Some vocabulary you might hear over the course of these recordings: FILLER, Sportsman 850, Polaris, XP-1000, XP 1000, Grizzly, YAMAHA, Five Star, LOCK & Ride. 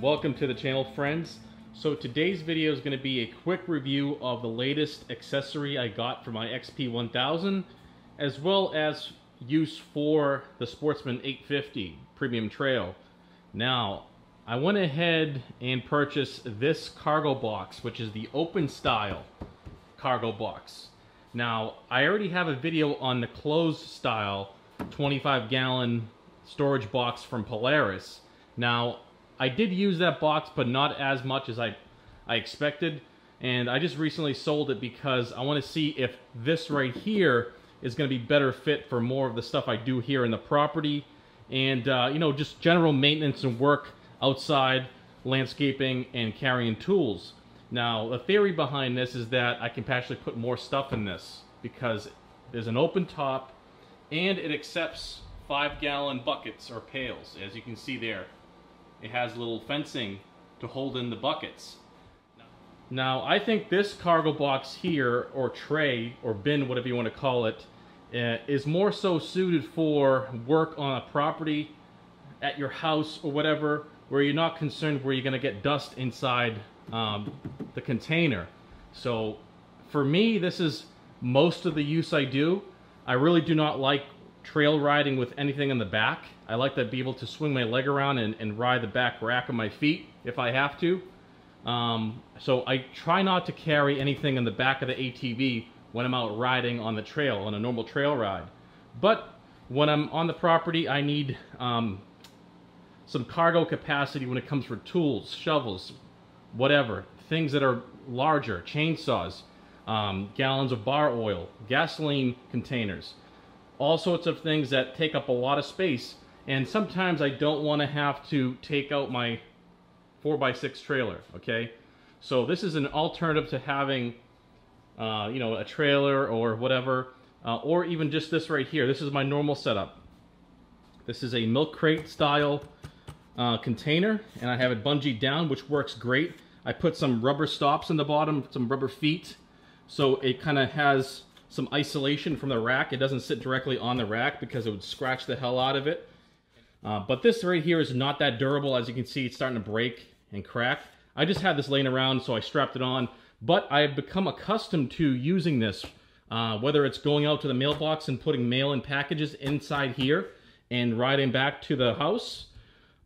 Welcome to the channel, friends. So today's video is going to be a quick review of the latest accessory I got for my XP 1000, as well as use for the Sportsman 850 Premium Trail. Now, I went ahead and purchased this cargo box, which is the open style cargo box. Now, I already have a video on the closed style 25-gallon storage box from Polaris. Now, I did use that box, but not as much as I expected, and I just recently sold it because I want to see if this right here is going to be better fit for more of the stuff I do here in the property, and you know, just general maintenance and work outside, landscaping and carrying tools. Now, the theory behind this is that I can actually put more stuff in this because there's an open top and it accepts 5-gallon buckets or pails. As you can see there, it has little fencing to hold in the buckets. Now, I think this cargo box here, or tray, or bin, whatever you want to call it, is more so suited for work on a property, at your house or whatever, where you're not concerned where you're going to get dust inside the container. So for me, this is most of the use I do. I really do not like trail riding with anything in the back. I like to be able to swing my leg around and ride the back rack of my feet if I have to. So I try not to carry anything in the back of the ATV when I'm out riding on the trail, on a normal trail ride. But when I'm on the property, I need some cargo capacity when it comes for tools, shovels, whatever, things that are larger, chainsaws, gallons of bar oil, gasoline containers, all sorts of things that take up a lot of space. And sometimes I don't want to have to take out my 4x6 trailer, okay? So this is an alternative to having, you know, a trailer or whatever, or even just this right here. This is my normal setup. This is a milk crate style container, and I have it bungee down, which works great. I put some rubber stops in the bottom, some rubber feet, so it kind of has some isolation from the rack. It doesn't sit directly on the rack because it would scratch the hell out of it. But this right here is not that durable. As you can see, it's starting to break and crack. I just had this laying around, so I strapped it on. But I have become accustomed to using this, whether it's going out to the mailbox and putting mail and packages inside here and riding back to the house,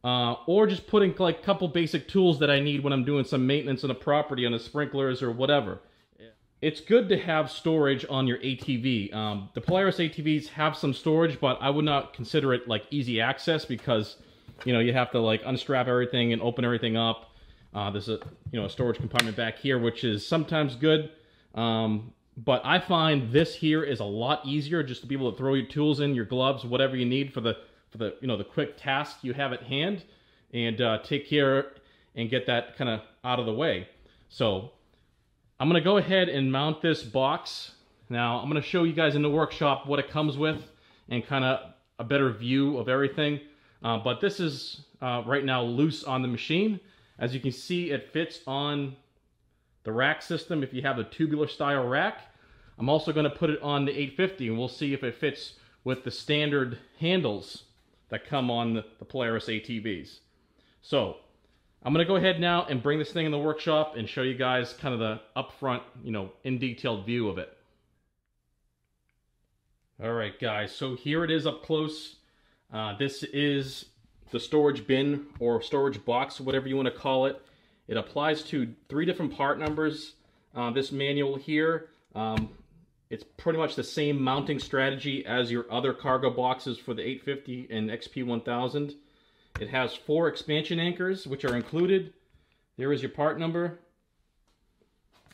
or just putting like a couple basic tools that I need when I'm doing some maintenance on the property, on the sprinklers or whatever. Yeah. It's good to have storage on your ATV. The Polaris ATVs have some storage, but I would not consider it like easy access because, you know, you have to like unstrap everything and open everything up. There's a, you know, a storage compartment back here, which is sometimes good, but I find this here is a lot easier just to be able to throw your tools in, your gloves, whatever you need for the you know, the quick task you have at hand, and take care and get that kind of out of the way. So I'm gonna go ahead and mount this box. Now I'm gonna show you guys in the workshop what it comes with and kind of a better view of everything. But this is right now loose on the machine. As you can see, it fits on the rack system if you have a tubular style rack. I'm also going to put it on the 850 and we'll see if it fits with the standard handles that come on the Polaris ATVs. So I'm going to go ahead now and bring this thing in the workshop and show you guys kind of the upfront, you know, in detailed view of it. All right, guys, so here it is up close. This is the storage bin or storage box, whatever you want to call it. It applies to 3 different part numbers. This manual here, it's pretty much the same mounting strategy as your other cargo boxes for the 850 and XP 1000. It has 4 expansion anchors, which are included. There is your part number.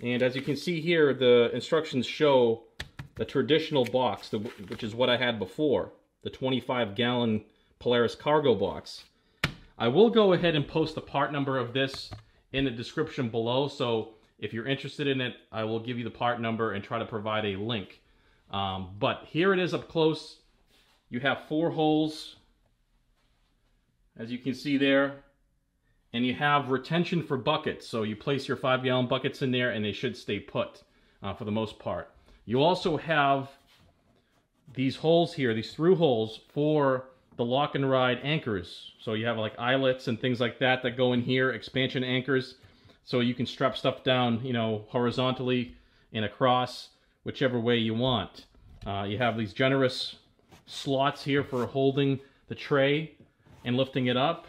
And as you can see here, the instructions show the traditional box, which is what I had before, the 25-gallon Polaris cargo box. I will go ahead and post the part number of this in the description below, so if you're interested in it, I will give you the part number and try to provide a link. But here it is up close. You have 4 holes, as you can see there, and you have retention for buckets, so you place your 5-gallon buckets in there and they should stay put for the most part. You also have these holes here, these through holes for the Lock and Ride anchors. So you have like eyelets and things like that that go in here, expansion anchors. So you can strap stuff down, you know, horizontally and across, whichever way you want. You have these generous slots here for holding the tray and lifting it up,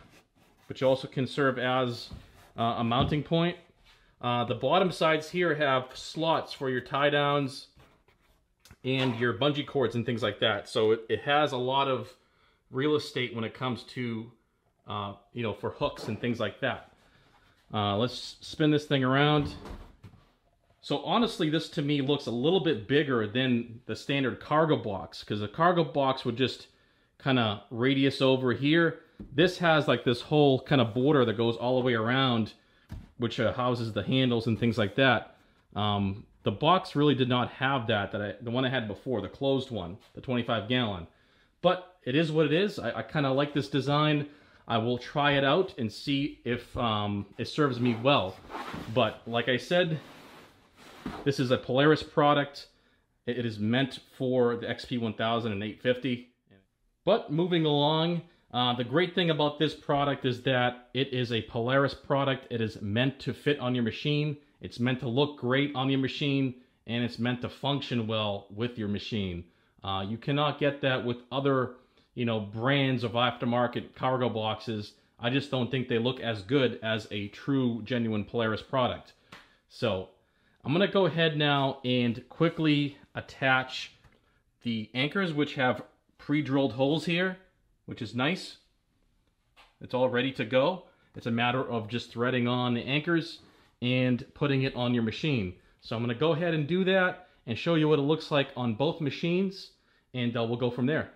which also can serve as a mounting point. The bottom sides here have slots for your tie downs and your bungee cords and things like that. So it has a lot of real estate when it comes to, you know, for hooks and things like that. Let's spin this thing around. So honestly, this to me looks a little bit bigger than the standard cargo box, because the cargo box would just kind of radius over here. This has like this whole kind of border that goes all the way around, which houses the handles and things like that. The box really did not have the one I had before, the closed one, the 25 gallon. But it is what it is. I kind of like this design. I will try it out and see if it serves me well. But like I said, this is a Polaris product. It is meant for the XP 1000 and 850. But moving along, the great thing about this product is that it is a Polaris product. It is meant to fit on your machine. It's meant to look great on your machine, and it's meant to function well with your machine. You cannot get that with other, you know, brands of aftermarket cargo boxes. I just don't think they look as good as a true, genuine Polaris product. So I'm going to go ahead now and quickly attach the anchors, which have pre-drilled holes here, which is nice. It's all ready to go. It's a matter of just threading on the anchors and putting it on your machine. So I'm going to go ahead and do that and show you what it looks like on both machines, and we'll go from there.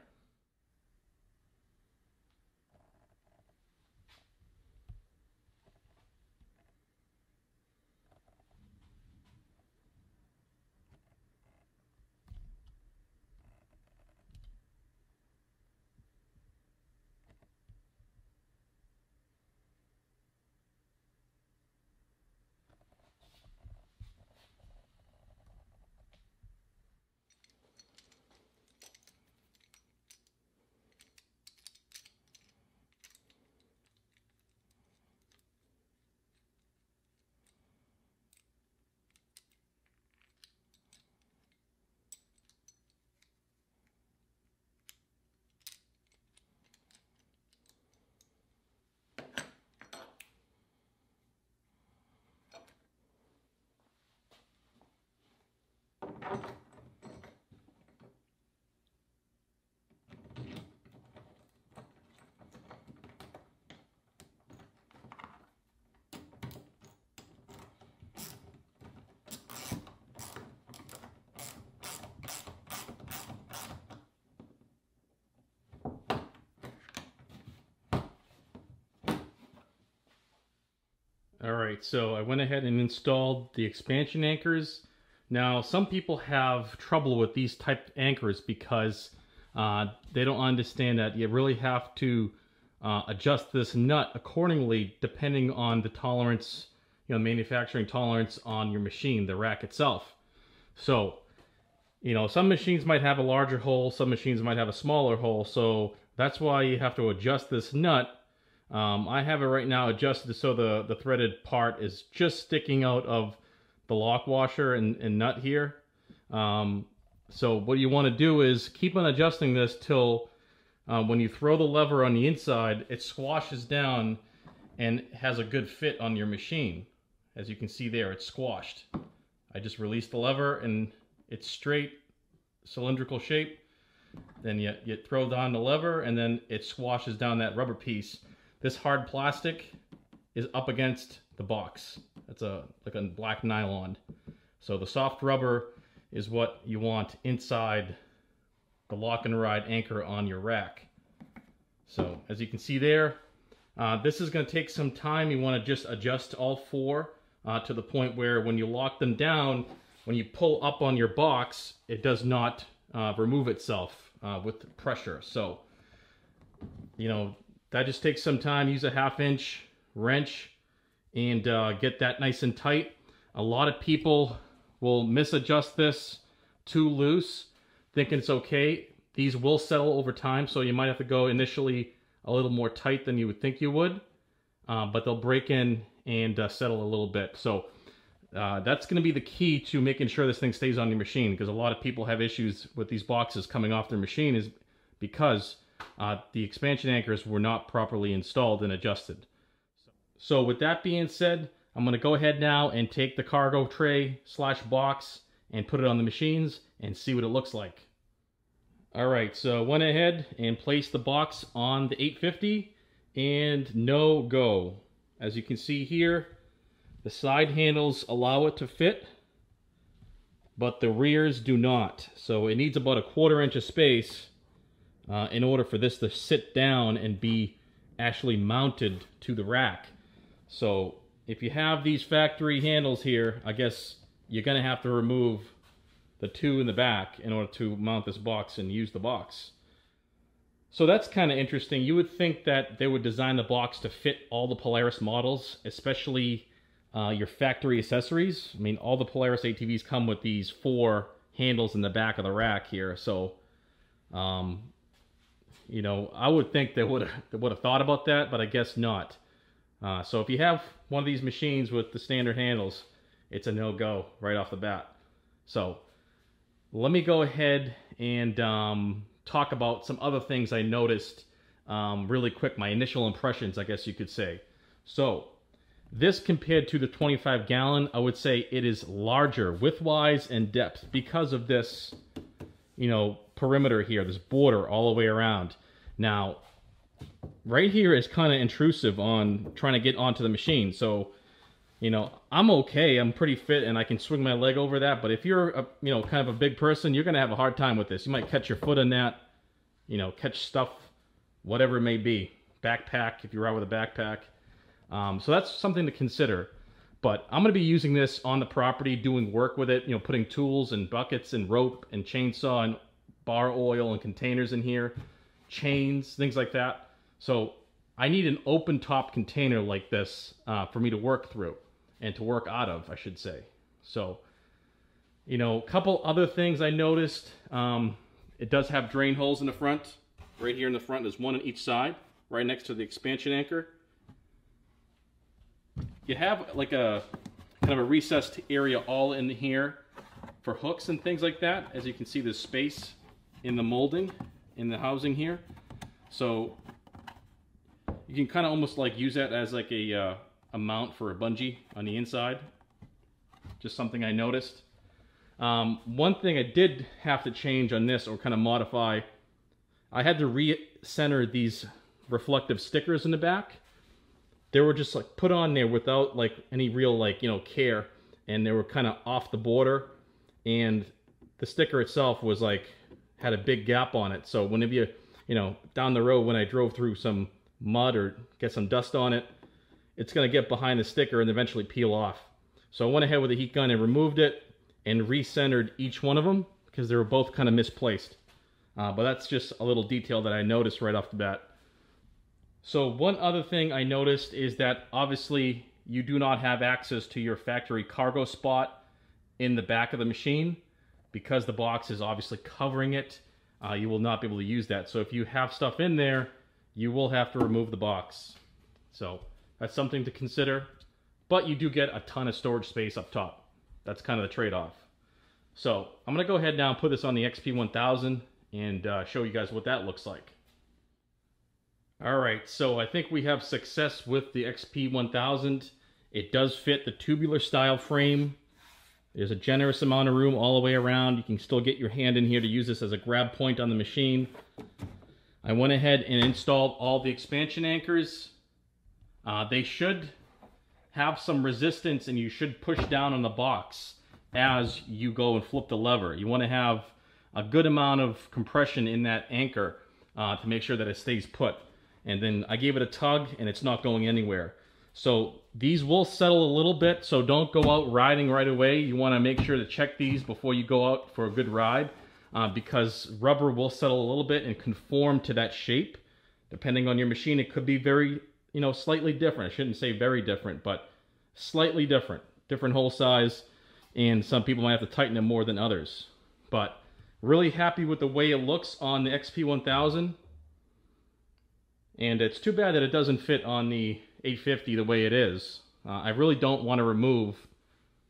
All right, so I went ahead and installed the expansion anchors. Now, some people have trouble with these type anchors because they don't understand that you really have to adjust this nut accordingly, depending on the tolerance, you know, manufacturing tolerance on your machine, the rack itself. So, you know, some machines might have a larger hole, some machines might have a smaller hole. So that's why you have to adjust this nut. I have it right now adjusted so the threaded part is just sticking out of the lock washer and nut here. So what you want to do is keep on adjusting this till when you throw the lever on the inside, it squashes down and has a good fit on your machine. As you can see there, it's squashed. I just released the lever and it's straight, cylindrical shape. Then you throw down the lever and then it squashes down that rubber piece. This hard plastic is up against the box. That's like a black nylon. So the soft rubber is what you want inside the Lock and Ride anchor on your rack. So as you can see there, this is going to take some time. You want to just adjust all four to the point where when you lock them down, when you pull up on your box, it does not remove itself with pressure. So, you know, that just takes some time. Use a half-inch wrench and get that nice and tight. A lot of people will misadjust this too loose, thinking it's okay. These will settle over time, so you might have to go initially a little more tight than you would think you would, but they'll break in and settle a little bit. So that's going to be the key to making sure this thing stays on your machine, because a lot of people have issues with these boxes coming off their machine is because the expansion anchors were not properly installed and adjusted. So with that being said, I'm going to go ahead now and take the cargo tray slash box and put it on the machines and see what it looks like. All right, so went ahead and placed the box on the 850 and no go. As you can see here, the side handles allow it to fit, but the rears do not. So it needs about a quarter inch of space in order for this to sit down and be actually mounted to the rack. So if you have these factory handles here, I guess you're gonna have to remove the two in the back in order to mount this box and use the box. So that's kind of interesting. You would think that they would design the box to fit all the Polaris models, especially your factory accessories. I mean, all the Polaris ATVs come with these four handles in the back of the rack here. So, you know, I would think they would have thought about that, but I guess not. So if you have one of these machines with the standard handles, it's a no-go right off the bat. So let me go ahead and talk about some other things I noticed really quick, my initial impressions, I guess you could say. So this, compared to the 25-gallon, I would say it is larger width-wise and depth because of this, you know, perimeter here, this border all the way around. Now, right here is kind of intrusive on trying to get onto the machine. So, you know, I'm okay. I'm pretty fit and I can swing my leg over that. But if you're, you know, kind of a big person, you're going to have a hard time with this. You might catch your foot in that, you know, catch stuff, whatever it may be. Backpack, if you're out with a backpack. So that's something to consider. But I'm going to be using this on the property, doing work with it, you know, putting tools and buckets and rope and chainsaw and bar oil and containers in here, chains, things like that. So I need an open top container like this for me to work through. And to work out of, I should say. So, you know, a couple other things I noticed. It does have drain holes in the front. Right here in the front, there's one on each side, right next to the expansion anchor. You have like a kind of a recessed area all in here for hooks and things like that. As you can see, there's space in the molding, in the housing here. So you can kind of almost like use that as like a mount for a bungee on the inside. Just something I noticed. One thing I did have to change on this, or kind of modify, I had to re-center these reflective stickers in the back. They were just like put on there without like any real, like, you know, care, and they were kind of off the border, and the sticker itself was like had a big gap on it. So whenever you know, down the road when I drove through some mud or get some dust on it, it's going to get behind the sticker and eventually peel off. So I went ahead with a heat gun and removed it and re-centered each one of them because they were both kind of misplaced. But that's just a little detail that I noticed right off the bat. So one other thing I noticed is that obviously you do not have access to your factory cargo spot in the back of the machine because the box is obviously covering it. You will not be able to use that. So if you have stuff in there, you will have to remove the box. So that's something to consider, but you do get a ton of storage space up top. That's kind of the trade-off. So I'm going to go ahead now and put this on the XP-1000 and show you guys what that looks like. All right, so I think we have success with the XP-1000. It does fit the tubular style frame. There's a generous amount of room all the way around. You can still get your hand in here to use this as a grab point on the machine. I went ahead and installed all the expansion anchors. They should have some resistance, and you should push down on the box as you go and flip the lever. You want to have a good amount of compression in that anchor to make sure that it stays put. And then I gave it a tug, and it's not going anywhere. So these will settle a little bit, so don't go out riding right away. You want to make sure to check these before you go out for a good ride because rubber will settle a little bit and conform to that shape. Depending on your machine, it could be very, you know, slightly different. I shouldn't say very different, but slightly different hole size. And some people might have to tighten it more than others. But Really happy with the way it looks on the XP-1000. And it's too bad that it doesn't fit on the 850 the way it is. I really don't want to remove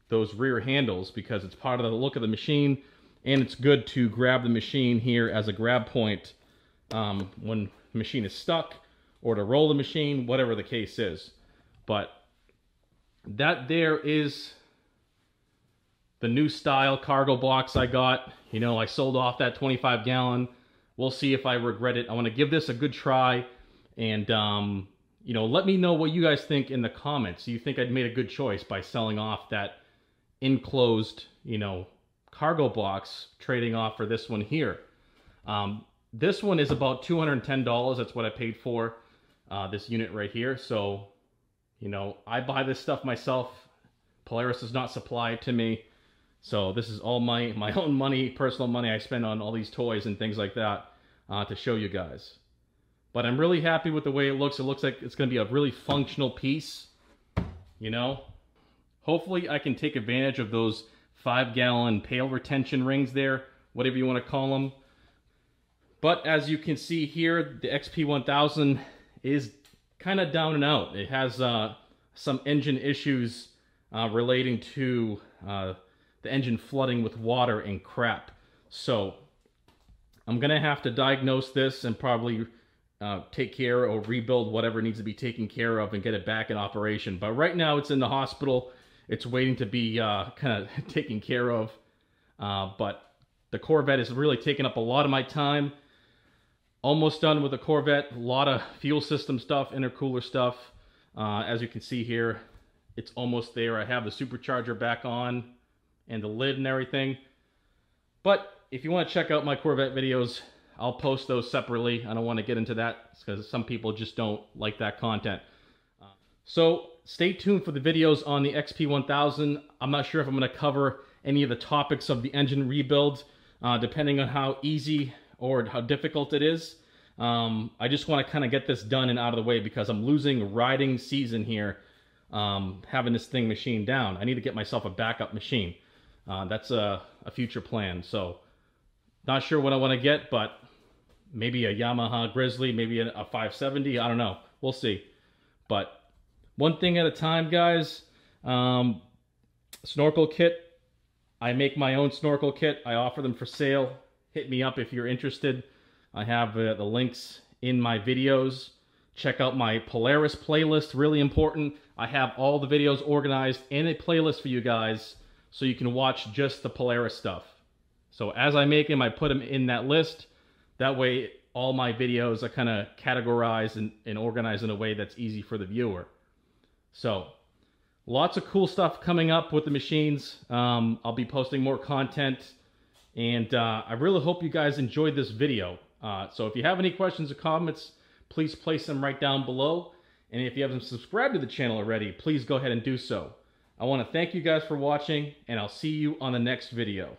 those rear handles because it's part of the look of the machine, and it's good to grab the machine here as a grab point when the machine is stuck, or to roll the machine, whatever the case is. But that there is the new style cargo box I got. You know, I sold off that 25 gallon. We'll see if I regret it. I want to give this a good try, and you know, let me know what you guys think in the comments. Do you think I'd made a good choice by selling off that enclosed, you know, cargo box, trading off for this one here? This one is about $210. That's what I paid for this unit right here. So, you know, I buy this stuff myself. Polaris does not supply it to me. So this is all my own money, personal money I spend on all these toys and things like that to show you guys. But I'm really happy with the way it looks. It looks like it's going to be a really functional piece, you know. Hopefully I can take advantage of those 5 gallon pail retention rings there, whatever you want to call them. But as you can see here, the XP-1000 is kind of down and out. It has some engine issues relating to the engine flooding with water and crap. So I'm going to have to diagnose this and probably take care or rebuild whatever needs to be taken care of and get it back in operation. But right now it's in the hospital. It's waiting to be kind of taken care of. But the Corvette is really taking up a lot of my time. Almost done with the Corvette. A lot of fuel system stuff, intercooler stuff. As you can see here, it's almost there. I have the supercharger back on and the lid and everything. But if you want to check out my Corvette videos, I'll post those separately. I don't want to get into that because some people just don't like that content. So stay tuned for the videos on the XP-1000. I'm not sure if I'm going to cover any of the topics of the engine rebuild, depending on how easy or how difficult it is. I just want to kind of get this done and out of the way because I'm losing riding season here, having this thing machined down. I need to get myself a backup machine. That's a future plan. So not sure what I want to get, but maybe a Yamaha Grizzly, maybe a 570. I don't know. We'll see. But one thing at a time, guys. Snorkel kit. I make my own snorkel kit. I offer them for sale. Hit me up if you're interested. I have the links in my videos. Check out my Polaris playlist. Really important. I have all the videos organized in a playlist for you guys so you can watch just the Polaris stuff. So as I make them, I put them in that list. That way, all my videos are kind of categorized and organized in a way that's easy for the viewer. So lots of cool stuff coming up with the machines. I'll be posting more content. And I really hope you guys enjoyed this video. So if you have any questions or comments, please place them right down below. And if you haven't subscribed to the channel already, please go ahead and do so. I want to thank you guys for watching, and I'll see you on the next video.